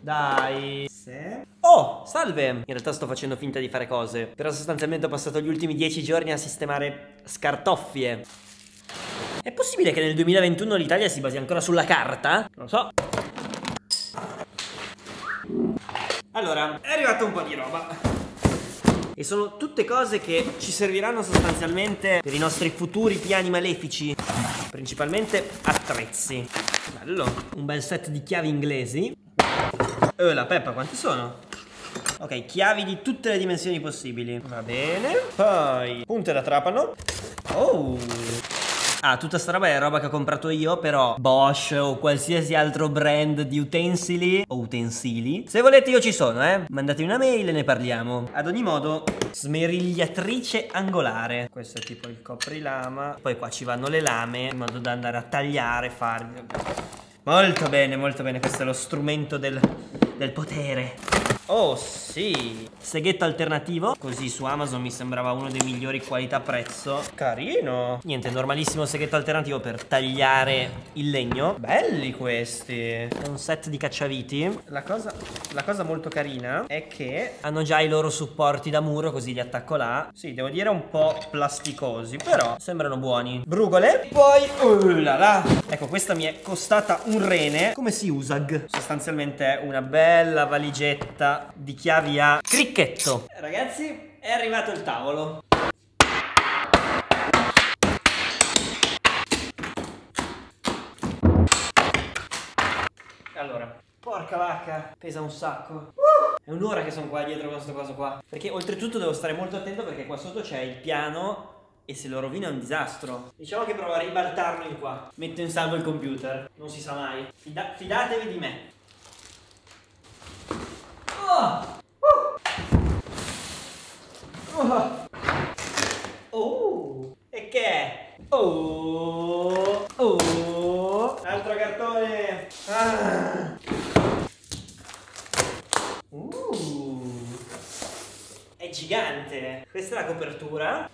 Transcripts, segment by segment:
Dai. Oh, salve! In realtà sto facendo finta di fare cose, però sostanzialmente ho passato gli ultimi 10 giorni a sistemare scartoffie. È possibile che nel 2021 l'Italia si basi ancora sulla carta? Non lo so. Allora, è arrivato un po' di roba. E sono tutte cose che ci serviranno sostanzialmente per i nostri futuri piani malefici. Principalmente attrezzi. Bello. Un bel set di chiavi inglesi. Oh la peppa, quanti sono? Ok, chiavi di tutte le dimensioni possibili. Va bene. Poi, punte da trapano. Oh. Ah, tutta sta roba è roba che ho comprato io, però Bosch o qualsiasi altro brand di utensili o utensili. Se volete io ci sono, Mandatemi una mail e ne parliamo. Ad ogni modo, smerigliatrice angolare. Questo è tipo il coprilama. Poi qua ci vanno le lame, in modo da andare a tagliare, farmi. Molto bene, questo è lo strumento del potere. Oh sì! Seghetto alternativo, così su Amazon mi sembrava uno dei migliori qualità-prezzo. Carino! Niente, normalissimo seghetto alternativo per tagliare il legno. Belli questi! È un set di cacciaviti. La cosa molto carina è che hanno già i loro supporti da muro, così li attacco là. Sì, devo dire un po' plasticosi, però sembrano buoni. Brugole. Poi, oh là là! Ecco, questa mi è costata un rene. Come si usa? Sostanzialmente è una bella valigetta di chiavi a cricchetto. Ragazzi, è arrivato il tavolo. Allora, porca vacca, pesa un sacco. È un'ora che sono qua dietro con sto coso qua, perché oltretutto devo stare molto attento, perché qua sotto c'è il piano e se lo rovina è un disastro. Diciamo che provo a ribaltarlo in qua. Metto in salvo il computer, non si sa mai. Fidatevi di me. Oh! E che è? Oh! Oh! Altro cartone! Ah. È gigante! Questa è la copertura.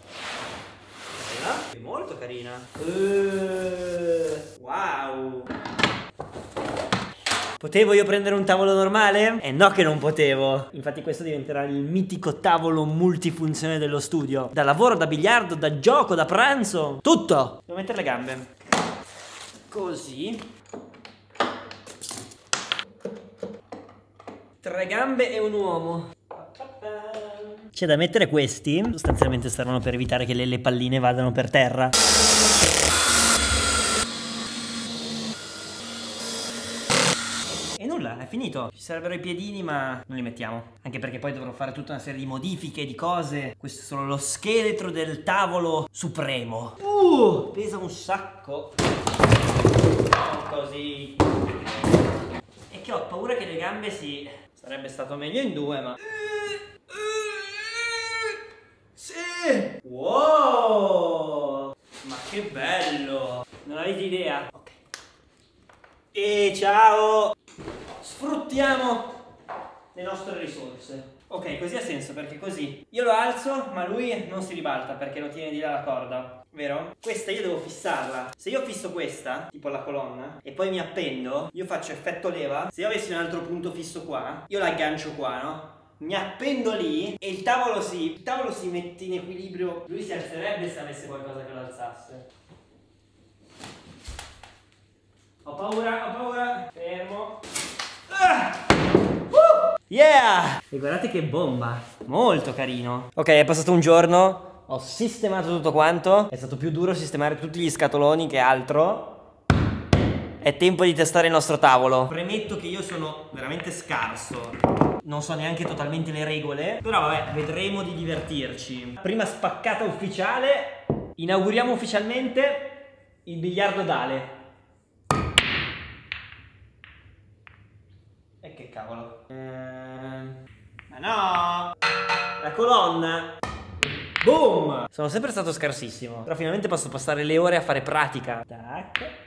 È molto carina. Wow! Potevo io prendere un tavolo normale? Eh no che non potevo. Infatti questo diventerà il mitico tavolo multifunzione dello studio. Da lavoro, da biliardo, da gioco, da pranzo. Tutto! Devo mettere le gambe. Così. 3 gambe e un uomo. C'è da mettere questi. Sostanzialmente saranno per evitare che le palline vadano per terra. E nulla, è finito. Ci sarebbero i piedini ma non li mettiamo, anche perché poi dovrò fare tutta una serie di modifiche, di cose. Questo è solo lo scheletro del tavolo supremo. Pesa un sacco. Così. E che ho paura che le gambe si... Sarebbe stato meglio in 2 ma... Sì! Wow! Ma che bello! Non avete idea? Ok. E ciao! Sfruttiamo le nostre risorse. Ok, così ha senso, perché così io lo alzo ma lui non si ribalta perché lo tiene di là la corda, vero? Questa io devo fissarla. Se io fisso questa, tipo la colonna, e poi mi appendo, io faccio effetto leva. Se io avessi un altro punto fisso qua, io l'aggancio qua, no? Mi appendo lì e il tavolo si mette in equilibrio. Lui si alzerebbe se avesse qualcosa che lo alzasse. Ho paura. Fermo. Yeah! E guardate che bomba. Molto carino. Ok, è passato un giorno. Ho sistemato tutto quanto. È stato più duro sistemare tutti gli scatoloni che altro. È tempo di testare il nostro tavolo. Premetto che io sono veramente scarso. Non so neanche totalmente le regole, però vabbè, vedremo di divertirci. Prima spaccata ufficiale. Inauguriamo ufficialmente il biliardo d'Ale. E che cavolo? Ma no! La colonna! Boom! Sono sempre stato scarsissimo. Però finalmente posso passare le ore a fare pratica. Tac.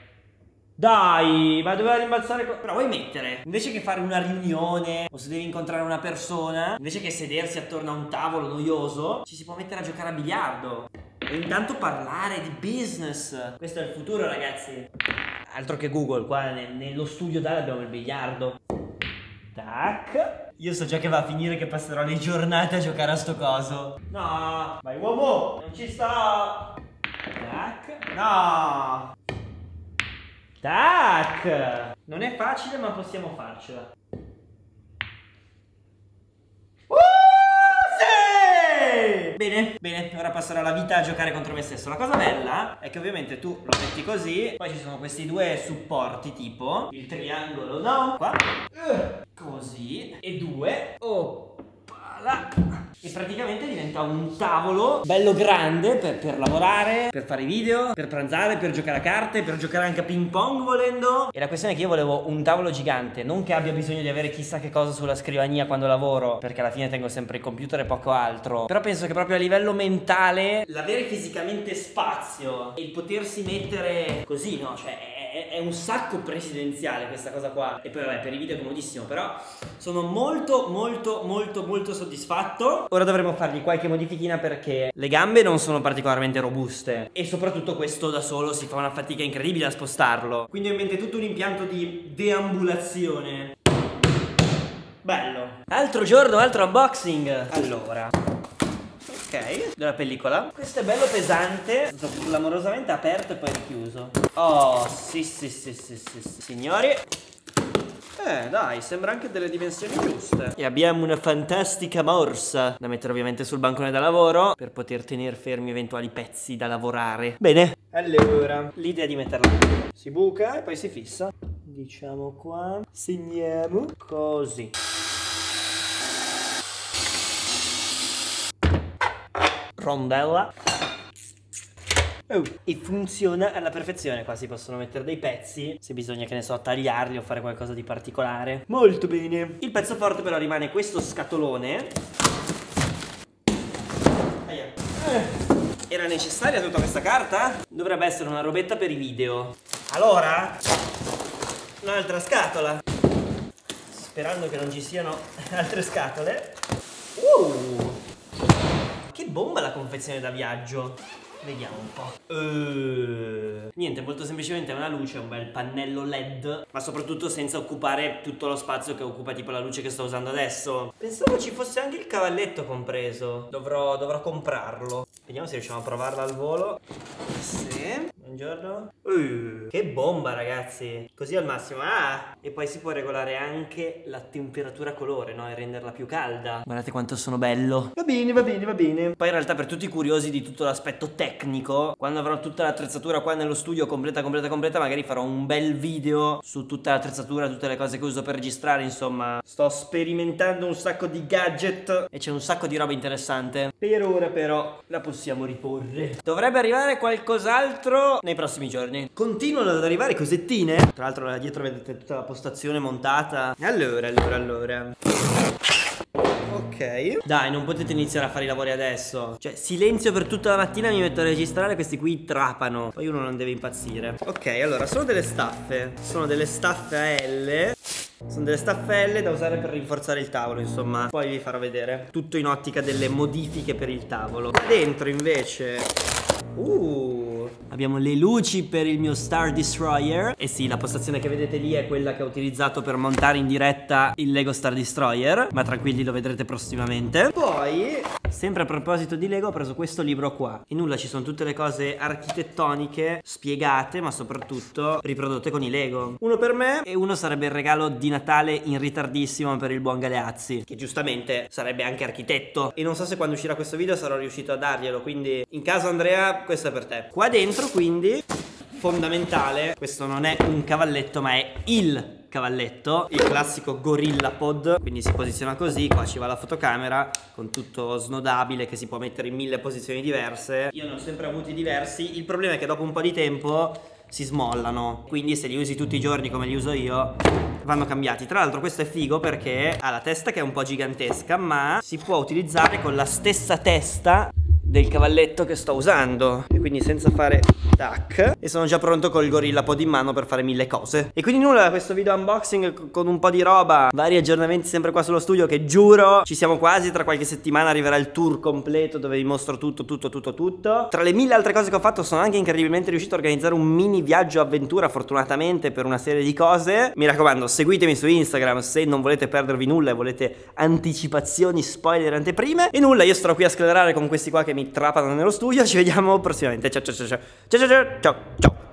Dai! Ma doveva rimbalzare... Però vuoi mettere? Invece che fare una riunione o se devi incontrare una persona, invece che sedersi attorno a un tavolo noioso, ci si può mettere a giocare a biliardo. E intanto parlare di business. Questo è il futuro, ragazzi. altro che Google, qua nello studio tale abbiamo il biliardo. Tac. Io so già che va a finire che passerò le giornate a giocare a sto coso. No, vai uomo, non ci sto. Tac. No. Tac. Non è facile ma possiamo farcela. Bene, bene, ora passerò la vita a giocare contro me stesso. La cosa bella è che ovviamente tu lo metti così, poi ci sono questi due supporti tipo il triangolo, no? Qua, così, e due, oppala. E praticamente diventa un tavolo bello grande per lavorare, per fare i video, per pranzare, per giocare a carte, per giocare anche a ping pong volendo. E la questione è che io volevo un tavolo gigante, non che abbia bisogno di avere chissà che cosa sulla scrivania quando lavoro, perché alla fine tengo sempre il computer e poco altro. Però penso che proprio a livello mentale, l'avere fisicamente spazio e il potersi mettere così, no? Cioè è un sacco presidenziale questa cosa qua. E poi vabbè, per i video è comodissimo. Però sono molto molto molto molto soddisfatto. Ora dovremo fargli qualche modifichina perché le gambe non sono particolarmente robuste e soprattutto questo da solo si fa una fatica incredibile a spostarlo. Quindi ho in mente tutto un impianto di deambulazione. Bello. Altro giorno, altro unboxing. Allora, ok, della pellicola. Questo è bello pesante. Lo so, clamorosamente aperto e poi richiuso. Oh, sì, sì, sì, sì, sì, sì. Signori, dai, sembra anche delle dimensioni giuste. E abbiamo una fantastica morsa da mettere ovviamente sul bancone da lavoro per poter tenere fermi eventuali pezzi da lavorare. Bene. Allora, l'idea di metterla si buca e poi si fissa. Diciamo qua, segniamo così. Rondella. Oh, e funziona alla perfezione. Qua si possono mettere dei pezzi, se bisogna, che ne so, tagliarli o fare qualcosa di particolare. Molto bene. Il pezzo forte però rimane questo scatolone. Aia. Era necessaria tutta questa carta? Dovrebbe essere una robetta per i video. Allora, un'altra scatola, sperando che non ci siano altre scatole. Che bomba la confezione da viaggio. Vediamo un po'. Niente, molto semplicemente una luce, un bel pannello LED, ma soprattutto senza occupare tutto lo spazio che occupa tipo la luce che sto usando adesso. Pensavo ci fosse anche il cavalletto compreso. Dovrò comprarlo. Vediamo se riusciamo a provarla al volo. Sì. Buongiorno. Che bomba ragazzi. Così al massimo. Ah, e poi si può regolare anche la temperatura colore, no? E renderla più calda. Guardate quanto sono bello. Va bene, va bene, va bene. Poi in realtà per tutti i curiosi di tutto l'aspetto tecnico, quando avrò tutta l'attrezzatura qua nello studio completa, completa, completa, magari farò un bel video su tutta l'attrezzatura, tutte le cose che uso per registrare. Insomma, sto sperimentando un sacco di gadget e c'è un sacco di roba interessante. Per ora però la possiamo riporre. Dovrebbe arrivare qualcos'altro nei prossimi giorni. Continuano ad arrivare cosettine. Tra l'altro là dietro vedete tutta la postazione montata. Allora ok. Dai, non potete iniziare a fare i lavori adesso. Cioè silenzio per tutta la mattina, mi metto a registrare, questi qui trapano. Poi uno non deve impazzire. Ok, allora sono delle staffe. Sono delle staffe a L. Sono delle staffelle da usare per rinforzare il tavolo, insomma. Poi vi farò vedere tutto in ottica delle modifiche per il tavolo. Dentro invece abbiamo le luci per il mio Star Destroyer. E sì, la postazione che vedete lì è quella che ho utilizzato per montare in diretta il Lego Star Destroyer, ma tranquilli, lo vedrete prossimamente. Poi, sempre a proposito di Lego, ho preso questo libro qua. E nulla, ci sono tutte le cose architettoniche spiegate, ma soprattutto riprodotte con i Lego. Uno per me e uno sarebbe il regalo di Natale in ritardissimo per il buon Galeazzi, che giustamente sarebbe anche architetto. E non so se quando uscirà questo video sarò riuscito a darglielo, quindi in caso Andrea, questo è per te. Qua dentro quindi, fondamentale, questo non è un cavalletto ma è il cavalletto, il classico Gorillapod, quindi si posiziona così, qua ci va la fotocamera con tutto snodabile che si può mettere in mille posizioni diverse. Io ne ho sempre avuti diversi, il problema è che dopo un po' di tempo si smollano, quindi se li usi tutti i giorni come li uso io vanno cambiati. Tra l'altro questo è figo perché ha la testa che è un po' gigantesca ma si può utilizzare con la stessa testa del cavalletto che sto usando. E quindi senza fare tac. E sono già pronto col Gorillapod in mano per fare mille cose. E quindi nulla, questo video unboxing con un po' di roba, vari aggiornamenti sempre qua sullo studio, che giuro ci siamo quasi. Tra qualche settimana arriverà il tour completo dove vi mostro tutto. Tra le mille altre cose che ho fatto sono anche incredibilmente riuscito a organizzare un mini viaggio avventura, fortunatamente, per una serie di cose. Mi raccomando, seguitemi su Instagram se non volete perdervi nulla e volete anticipazioni, spoiler, anteprime. E nulla, io starò qui a sclerare con questi qua che mi trapano nello studio. Ci vediamo prossimamente. Ciao ciao ciao ciao.